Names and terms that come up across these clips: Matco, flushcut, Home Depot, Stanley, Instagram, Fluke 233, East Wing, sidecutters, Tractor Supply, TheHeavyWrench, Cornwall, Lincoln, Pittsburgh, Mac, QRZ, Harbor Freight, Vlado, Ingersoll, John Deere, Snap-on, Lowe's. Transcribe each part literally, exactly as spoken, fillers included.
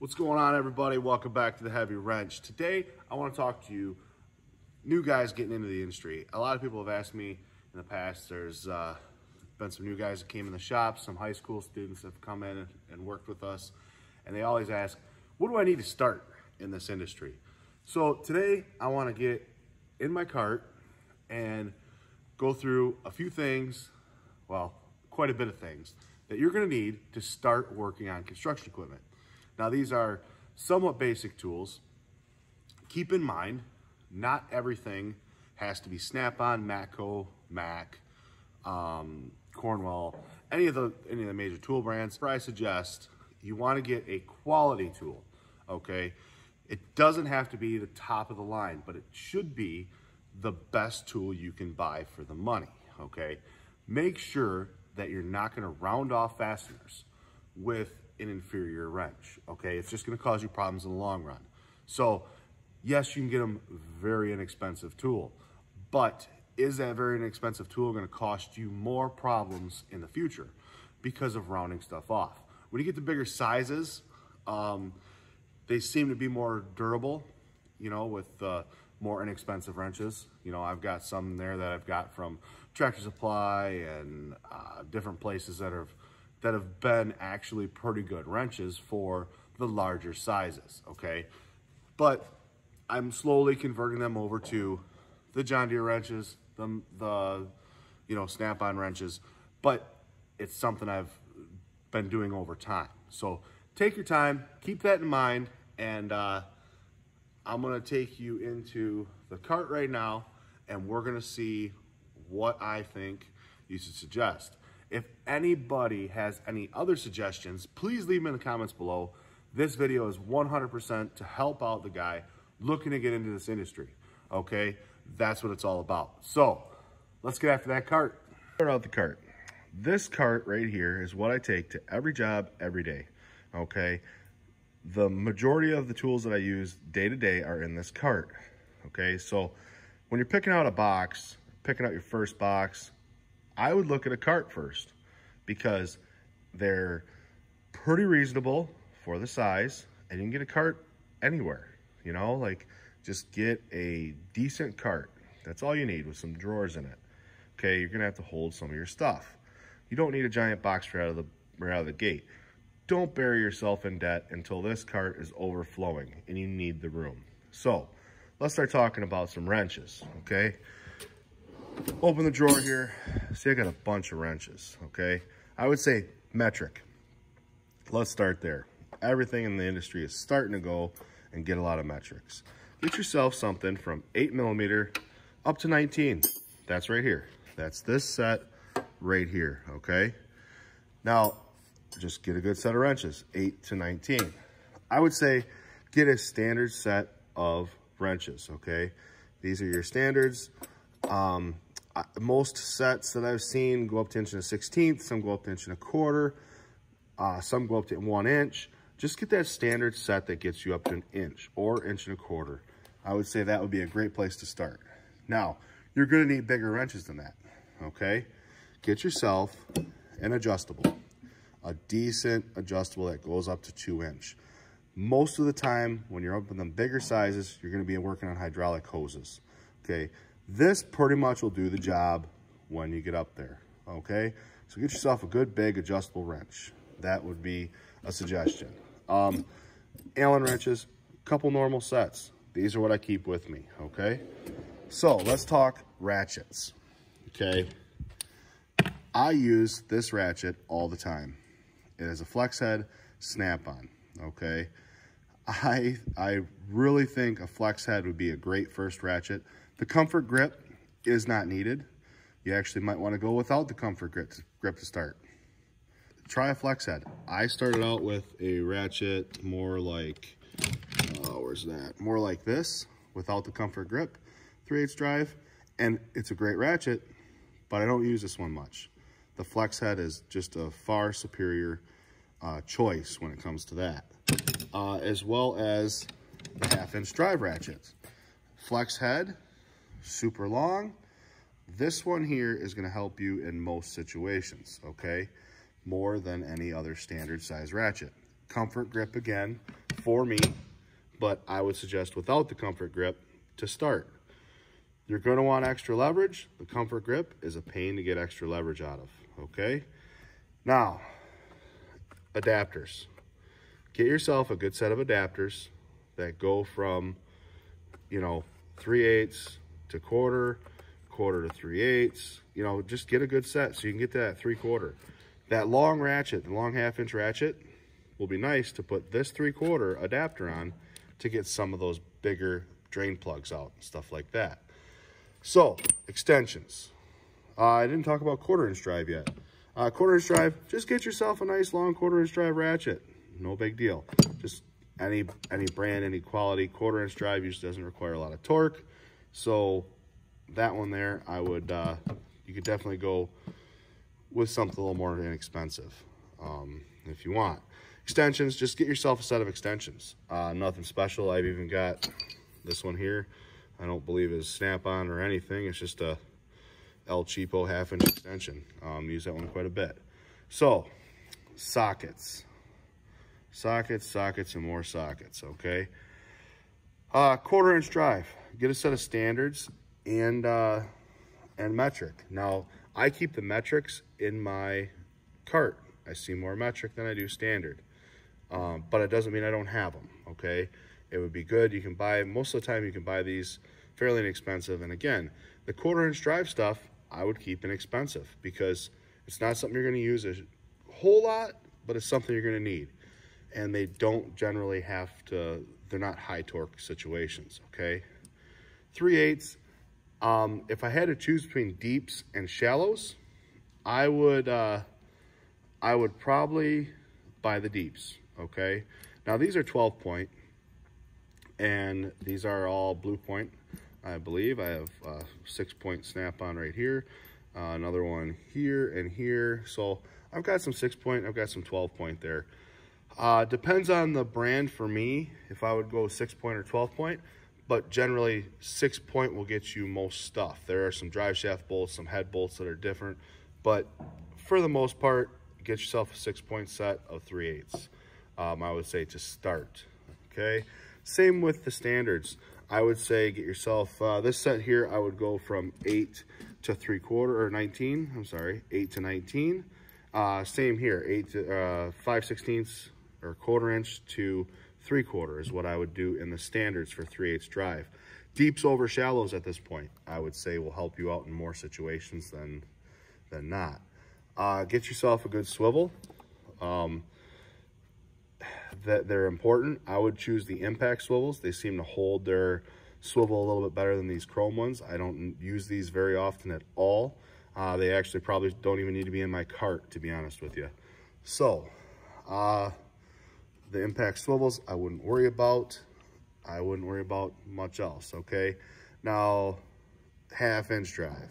What's going on, everybody? Welcome back to The Heavy Wrench. Today, I want to talk to you, new guys getting into the industry. A lot of people have asked me in the past. There's uh, been some new guys that came in the shop. Some high school students have come in and worked with us, and they always ask, what do I need to start in this industry? So today, I want to get in my cart and go through a few things, well, quite a bit of things, that you're going to need to start working on construction equipment. Now, these are somewhat basic tools. Keep in mind, not everything has to be Snap-on, Matco, Mac, um, Cornwall, any of the any of the major tool brands. But I suggest you want to get a quality tool, okay? It doesn't have to be the top of the line, but it should be the best tool you can buy for the money, okay? Make sure that you're not gonna round off fasteners with an inferior wrench, okay? It's just gonna cause you problems in the long run. So yes, you can get them very inexpensive tool, but is that very inexpensive tool gonna cost you more problems in the future because of rounding stuff off? When you get to bigger sizes, um, they seem to be more durable, you know, with the uh, more inexpensive wrenches. You know, I've got some there that I've got from Tractor Supply and uh, different places that have that have been actually pretty good wrenches for the larger sizes, okay? But I'm slowly converting them over to the John Deere wrenches, the, the you know, Snap-on wrenches, but it's something I've been doing over time. So take your time, keep that in mind, and uh, I'm gonna take you into the cart right now, and we're gonna see what I think you should suggest. If anybody has any other suggestions, please leave them in the comments below. This video is one hundred percent to help out the guy looking to get into this industry, okay? That's what it's all about. So let's get after that cart. Start out the cart. This cart right here is what I take to every job every day, okay? The majority of the tools that I use day to day are in this cart, okay? So when you're picking out a box, picking out your first box, I would look at a cart first because they're pretty reasonable for the size, and you can get a cart anywhere, you know, like just get a decent cart. That's all you need, with some drawers in it. Okay, you're gonna have to hold some of your stuff. You don't need a giant box right out of the, right out of the gate. Don't bury yourself in debt until this cart is overflowing and you need the room. So let's start talking about some wrenches, okay? Open the drawer here. See, I got a bunch of wrenches, okay? I would say metric. Let's start there. Everything in the industry is starting to go and get a lot of metrics. Get yourself something from eight millimeter up to nineteen. That's right here. That's this set right here, okay? Now, just get a good set of wrenches, eight to nineteen. I would say get a standard set of wrenches, okay? These are your standards. Um, most sets that I've seen go up to inch and a sixteenth, some go up to inch and a quarter, uh, some go up to one inch. Just get that standard set that gets you up to an inch or inch and a quarter. I would say that would be a great place to start. Now, you're gonna need bigger wrenches than that, okay? Get yourself an adjustable, a decent adjustable that goes up to two inch. Most of the time, when you're up in the bigger sizes, you're gonna be working on hydraulic hoses, okay? This pretty much will do the job when you get up there, okay? So get yourself a good big adjustable wrench. That would be a suggestion. Um, Allen wrenches, a couple normal sets. These are what I keep with me, okay? So let's talk ratchets, okay? I use this ratchet all the time. It is a flex head Snap-on, okay? I, I really think a flex head would be a great first ratchet. The comfort grip is not needed. You actually might want to go without the comfort grip to, grip to start. Try a flex head. I started out with a ratchet more like, oh, where's that? More like this, without the comfort grip, three eighths drive, and it's a great ratchet, but I don't use this one much. The flex head is just a far superior uh, choice when it comes to that, uh, as well as the half-inch drive ratchets. Flex head, super long. This one here is going to help you in most situations, okay? More than any other standard size ratchet. Comfort grip again, for me, but I would suggest without the comfort grip to start. You're going to want extra leverage. The comfort grip is a pain to get extra leverage out of, okay? Now, adapters. Get yourself a good set of adapters that go from, you know, three eighths to quarter, quarter to three eighths. You know, just get a good set so you can get to that three quarter. That long ratchet, the long half-inch ratchet, will be nice to put this three quarter adapter on to get some of those bigger drain plugs out and stuff like that. So, extensions. Uh, I didn't talk about quarter-inch drive yet. Uh, quarter-inch drive, just get yourself a nice long quarter-inch drive ratchet. No big deal. Just any any brand, any quality. Quarter-inch drive usually doesn't require a lot of torque. So, that one there, I would, uh, you could definitely go with something a little more inexpensive um, if you want. Extensions, just get yourself a set of extensions. Uh, nothing special. I've even got this one here. I don't believe it's Snap-on or anything. It's just a El Cheapo half-inch extension. Um, use that one quite a bit. So, sockets. Sockets, sockets, and more sockets, okay? Uh, quarter-inch drive. Get a set of standards and, uh, and metric. Now, I keep the metrics in my cart. I see more metric than I do standard. Um, but it doesn't mean I don't have them, okay? It would be good. You can buy, most of the time you can buy these fairly inexpensive. And again, the quarter inch drive stuff, I would keep inexpensive because it's not something you're going to use a whole lot, but it's something you're going to need. And they don't generally have to, they're not high torque situations, okay? three eighths, um, if I had to choose between deeps and shallows, I would, uh, I would probably buy the deeps, okay? Now these are twelve point. And these are all Blue Point, I believe. I have a six point Snap-on right here, uh, another one here and here. So I've got some six point, I've got some twelve point there. Uh, depends on the brand for me, if I would go six point or twelve point, but generally six point will get you most stuff. There are some drive shaft bolts, some head bolts that are different, but for the most part, get yourself a six point set of three eighths, um, I would say, to start, okay? Same with the standards. I would say get yourself, uh, this set here, I would go from eight to three quarter, or nineteen, I'm sorry, eight to nineteen. Uh, same here, eight to uh, five sixteenths or quarter inch to three quarter is what I would do in the standards for three eighths drive. Deeps over shallows at this point, I would say will help you out in more situations than, than not. Uh, get yourself a good swivel. Um, that they're important. I would choose the impact swivels. They seem to hold their swivel a little bit better than these chrome ones. I don't use these very often at all. Uh, they actually probably don't even need to be in my cart, to be honest with you. So, uh, the impact swivels, I wouldn't worry about. I wouldn't worry about much else, okay? Now, half inch drive.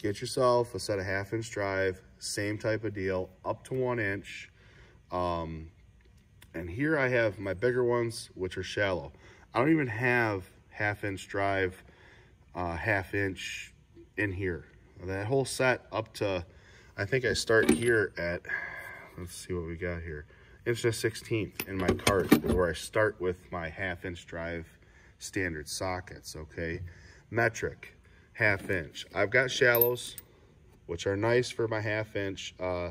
Get yourself a set of half inch drive, same type of deal, up to one inch. Um, And here I have my bigger ones, which are shallow. I don't even have half-inch drive, uh, half-inch in here. That whole set up to, I think I start here at, let's see what we got here, inch to sixteenth in my cart, where I start with my half-inch drive standard sockets, okay? Metric, half-inch. I've got shallows, which are nice for my half-inch. Uh,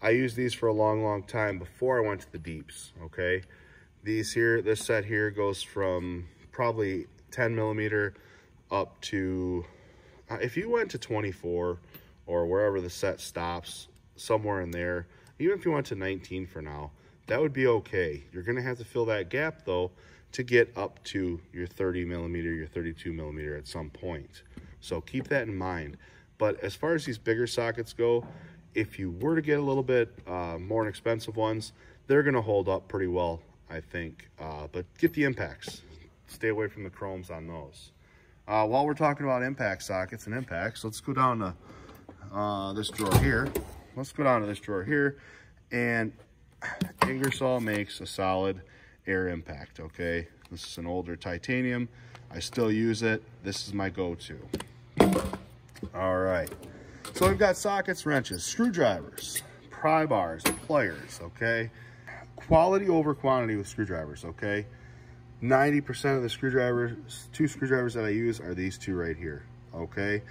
I used these for a long, long time before I went to the deeps, okay? These here, this set here goes from probably ten millimeter up to, uh, if you went to twenty-four or wherever the set stops, somewhere in there, even if you went to nineteen for now, that would be okay. You're gonna have to fill that gap though to get up to your thirty millimeter, your thirty-two millimeter at some point. So keep that in mind. But as far as these bigger sockets go, if you were to get a little bit uh, more expensive ones, they're going to hold up pretty well, I think. Uh, but get the impacts. Stay away from the chromes on those. Uh, while we're talking about impact sockets and impacts, let's go down to uh, this drawer here. Let's go down to this drawer here. And Ingersoll makes a solid air impact, okay? This is an older titanium. I still use it. This is my go-to. All right. So we've got sockets, wrenches, screwdrivers, pry bars, pliers, okay? quality over quantity with screwdrivers, okay? ninety percent of the screwdrivers, two screwdrivers that I use are these two right here, okay?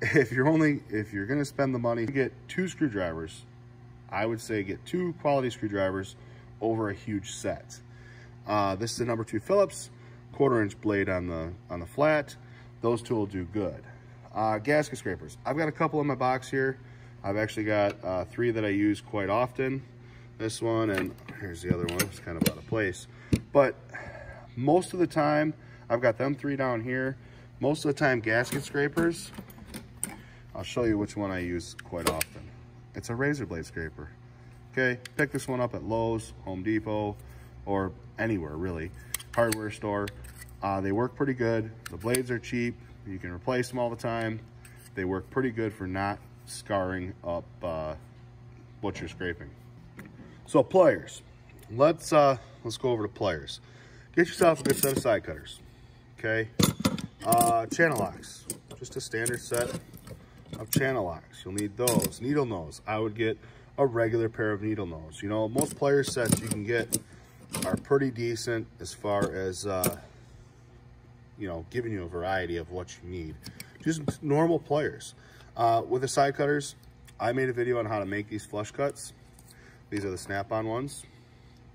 If you're only, if you're gonna spend the money to get two screwdrivers, I would say get two quality screwdrivers over a huge set. Uh, this is a number two Phillips, quarter inch blade on the, on the flat. Those two will do good. Uh, gasket scrapers. I've got a couple in my box here. I've actually got uh, three that I use quite often. This one, and here's the other one. It's kind of out of place. But most of the time, I've got them three down here. Most of the time, gasket scrapers, I'll show you which one I use quite often. It's a razor blade scraper. Okay, pick this one up at Lowe's, Home Depot, or anywhere really, hardware store. Uh, they work pretty good. The blades are cheap. You can replace them all the time. They work pretty good for not scarring up uh, what you're scraping. So pliers, let's uh, let's go over to pliers. Get yourself a good set of side cutters, okay? Uh, channel locks, just a standard set of channel locks. You'll need those. Needle nose, I would get a regular pair of needle nose. You know, most plier sets you can get are pretty decent as far as, uh, you know, giving you a variety of what you need. Just normal pliers. Uh, with the side cutters, I made a video on how to make these flush cuts. These are the Snap-on ones.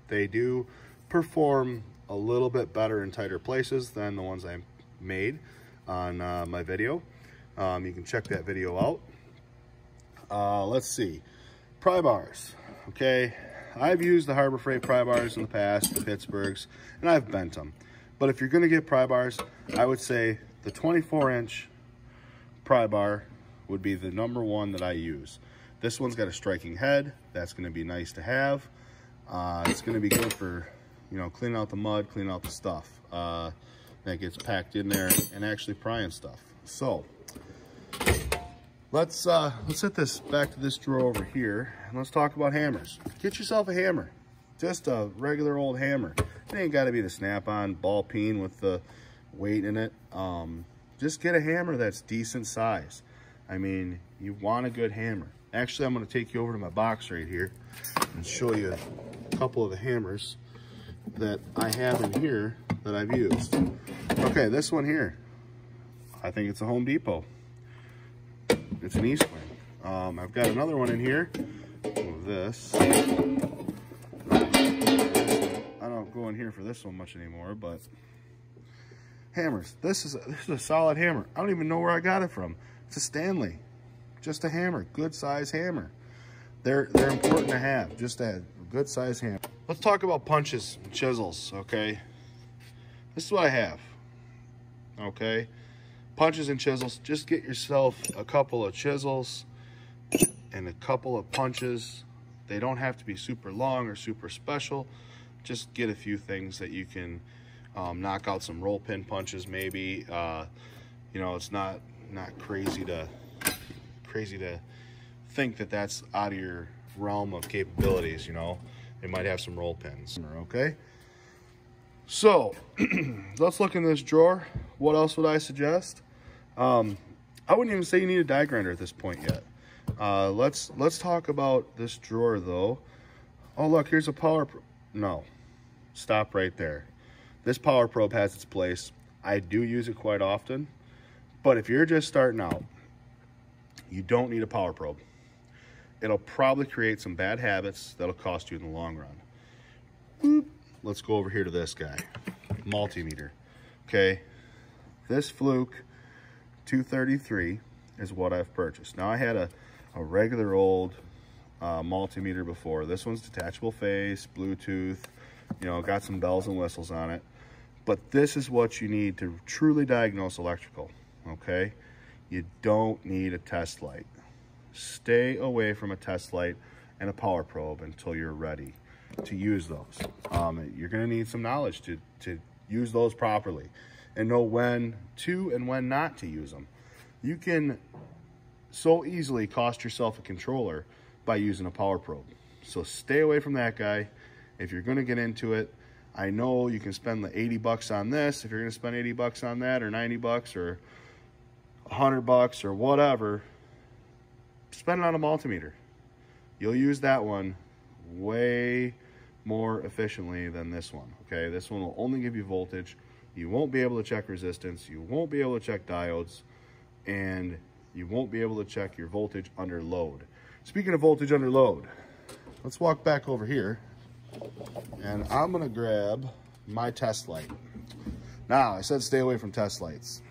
They do perform a little bit better in tighter places than the ones I made on uh, my video. Um, you can check that video out. Uh, let's see. Pry bars, okay? I've used the Harbor Freight pry bars in the past, the Pittsburghs, and I've bent them. But if you're gonna get pry bars, I would say the twenty-four inch pry bar would be the number one that I use. This one's got a striking head. That's gonna be nice to have. Uh, it's gonna be good for, you know, cleaning out the mud, cleaning out the stuff uh, that gets packed in there and actually prying stuff. So let's, uh, let's hit this back to this drawer over here and let's talk about hammers. Get yourself a hammer. Just a regular old hammer. It ain't gotta be the Snap-on ball peen with the weight in it. Um, just get a hammer that's decent size. I mean, you want a good hammer. Actually, I'm gonna take you over to my box right here and show you a couple of the hammers that I have in here that I've used. Okay, this one here, I think it's a Home Depot. It's an East Wing. Um, I've got another one in here, this. Go in here for this one much anymore, but hammers. This is a, this is a solid hammer. I don't even know where I got it from. It's a Stanley, just a hammer, good size hammer. They're they're important to have. Just a good size hammer. Let's talk about punches and chisels. Okay, this is what I have. Okay, punches and chisels. Just get yourself a couple of chisels and a couple of punches. They don't have to be super long or super special. Just get a few things that you can um, knock out some roll pin punches. Maybe uh, you know, it's not not crazy to crazy to think that that's out of your realm of capabilities. You know, they might have some roll pins. Okay. So let's look in this drawer. What else would I suggest? Um, I wouldn't even say you need a die grinder at this point yet. Uh, let's let's talk about this drawer though. Oh look, here's a power. No, stop right there. This power probe has its place. I do use it quite often, but if you're just starting out, you don't need a power probe. It'll probably create some bad habits that'll cost you in the long run. Boop. Let's go over here to this guy, multimeter. Okay, this Fluke two thirty-three is what I've purchased. Now I had a, a regular old Uh, multimeter before. This one's detachable face, Bluetooth, you know, got some bells and whistles on it. But this is what you need to truly diagnose electrical, okay? You don't need a test light. Stay away from a test light and a power probe until you're ready to use those. Um, you're gonna need some knowledge to, to use those properly and know when to and when not to use them. You can so easily cost yourself a controller by using a power probe. So stay away from that guy. If you're gonna get into it, I know you can spend the eighty bucks on this. If you're gonna spend eighty bucks on that, or ninety bucks, or one hundred bucks, or whatever, spend it on a multimeter. You'll use that one way more efficiently than this one, okay? This one will only give you voltage. You won't be able to check resistance. You won't be able to check diodes, and you won't be able to check your voltage under load. Speaking of voltage under load, let's walk back over here, and I'm gonna grab my test light. Now, I said stay away from test lights.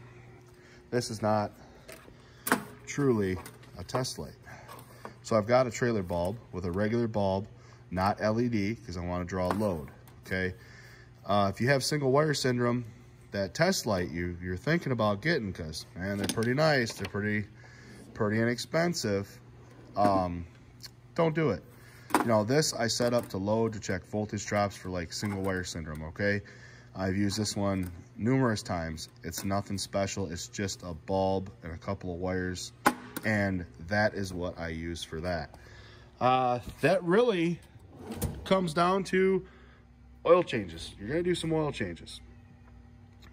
This is not truly a test light. So I've got a trailer bulb with a regular bulb, not L E D, because I want to draw a load, okay? Uh, if you have single wire syndrome, that test light you, you're thinking about getting, because, man, they're pretty nice, they're pretty, pretty inexpensive, um, don't do it. You know, this I set up to load to check voltage drops for like single wire syndrome, okay? I've used this one numerous times. It's nothing special, it's just a bulb and a couple of wires, and that is what I use for that. Uh, that really comes down to oil changes. You're gonna do some oil changes.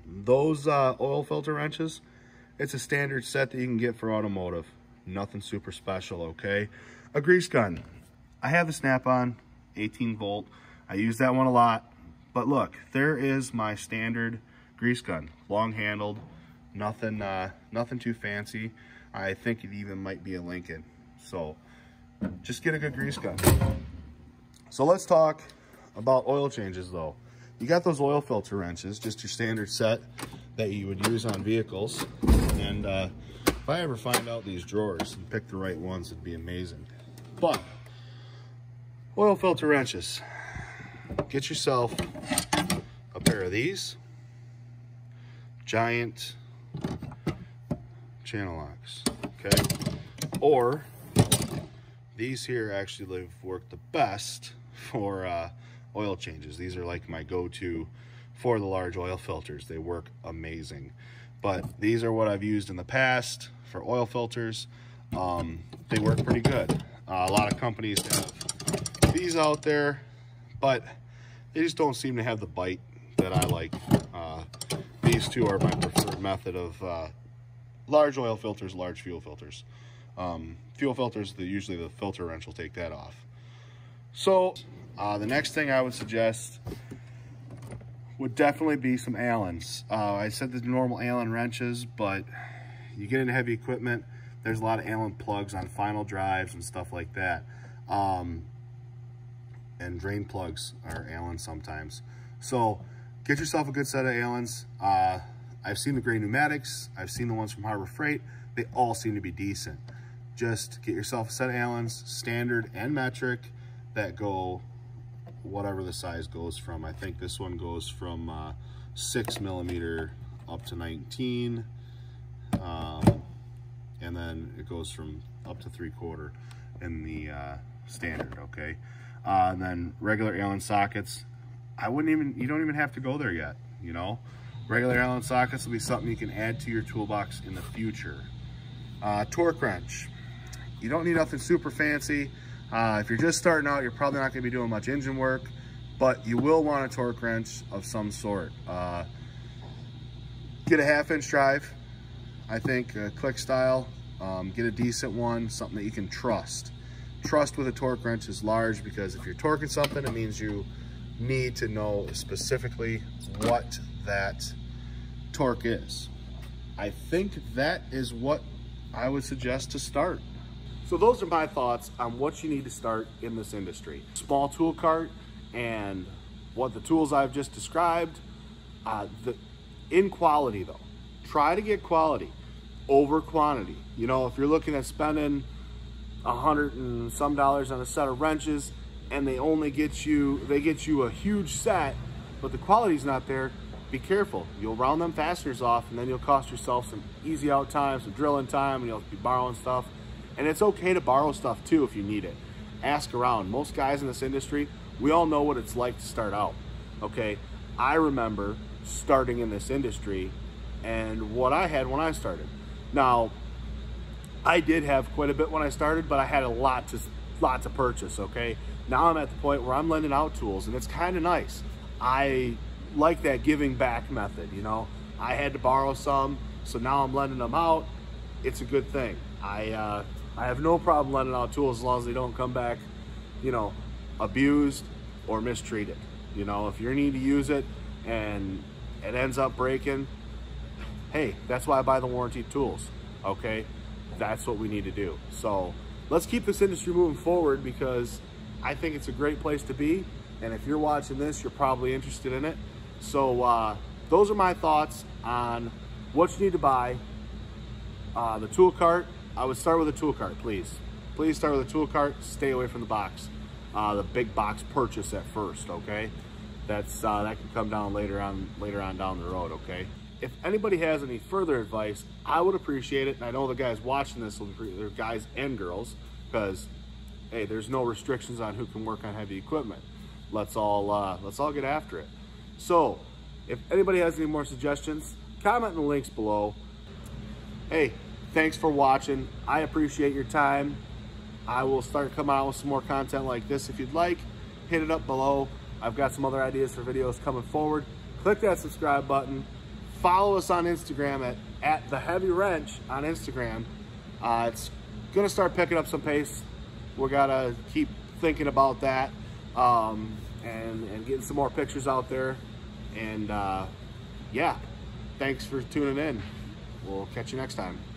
Those uh, oil filter wrenches, it's a standard set that you can get for automotive. Nothing super special, okay? A grease gun. I have the Snap-on, eighteen volt. I use that one a lot, but look, there is my standard grease gun. Long handled, nothing, uh, nothing too fancy. I think it even might be a Lincoln. So just get a good grease gun. So let's talk about oil changes though. You got those oil filter wrenches, just your standard set that you would use on vehicles. And uh, if I ever find out these drawers and pick the right ones, it'd be amazing. But oil filter wrenches, get yourself a pair of these giant channel locks, okay? Or these here actually have worked the best for uh, oil changes. These are like my go-to for the large oil filters. They work amazing. But these are what I've used in the past for oil filters. Um, they work pretty good. Uh, a lot of companies have these out there, but they just don't seem to have the bite that I like. Uh, these two are my preferred method of uh, large oil filters, large fuel filters. Um, fuel filters, the, usually the filter wrench will take that off. So uh, the next thing I would suggest would definitely be some Allen's. Uh, I said the normal Allen wrenches, but you get into heavy equipment, there's a lot of Allen plugs on final drives and stuff like that. Um, and drain plugs are Allen sometimes. So get yourself a good set of Allen's. Uh, I've seen the gray pneumatics. I've seen the ones from Harbor Freight. They all seem to be decent. Just get yourself a set of Allen's, standard and metric, that go whatever the size goes from. I think this one goes from uh, six millimeter up to nineteen, um, and then it goes from up to three quarter in the uh, standard, okay? Uh, and then regular Allen sockets, I wouldn't even, you don't even have to go there yet, you know? Regular Allen sockets will be something you can add to your toolbox in the future. Uh, torque wrench, you don't need nothing super fancy. Uh, if you're just starting out, you're probably not going to be doing much engine work, but you will want a torque wrench of some sort. Uh, get a half-inch drive, I think, uh, click style. Um, get a decent one, something that you can trust. Trust with a torque wrench is large, because if you're torquing something, it means you need to know specifically what that torque is. I think that is what I would suggest to start. So those are my thoughts on what you need to start in this industry. Small tool cart and what the tools I've just described, uh, the, in quality though. Try to get quality over quantity. You know, if you're looking at spending a hundred and some dollars on a set of wrenches and they only get you, they get you a huge set, but the quality's not there, be careful. You'll round them fasteners off and then you'll cost yourself some easy out time, some drilling time, and you'll be borrowing stuff. And it's okay to borrow stuff too if you need it. Ask around. Most guys in this industry, we all know what it's like to start out, okay? I remember starting in this industry and what I had when I started. Now, I did have quite a bit when I started, but I had a lot to, lot to purchase, okay? Now I'm at the point where I'm lending out tools and it's kind of nice. I like that giving back method, you know? I had to borrow some, so now I'm lending them out. It's a good thing. I, uh, I have no problem lending out tools as long as they don't come back, you know, abused or mistreat it. You know, if you need to use it and it ends up breaking, hey, that's why I buy the warranty tools, okay? That's what we need to do. So let's keep this industry moving forward, because I think it's a great place to be. And if you're watching this, you're probably interested in it. So uh, those are my thoughts on what you need to buy. Uh, the tool cart, I would start with a tool cart, please. Please start with a tool cart, stay away from the box. Uh, the big box purchase at first, okay? That's, uh, that can come down later on, later on down the road, okay? If anybody has any further advice, I would appreciate it. And I know the guys watching this will be, they're guys and girls, because hey, there's no restrictions on who can work on heavy equipment. Let's all, uh, let's all get after it. So if anybody has any more suggestions, comment in the links below. Hey, thanks for watching. I appreciate your time. I will start coming out with some more content like this. If you'd like, hit it up below. I've got some other ideas for videos coming forward. Click that subscribe button. Follow us on Instagram at, at The Heavy Wrench on Instagram. Uh, it's gonna start picking up some pace. We gotta keep thinking about that um, and, and getting some more pictures out there. And uh, yeah, thanks for tuning in. We'll catch you next time.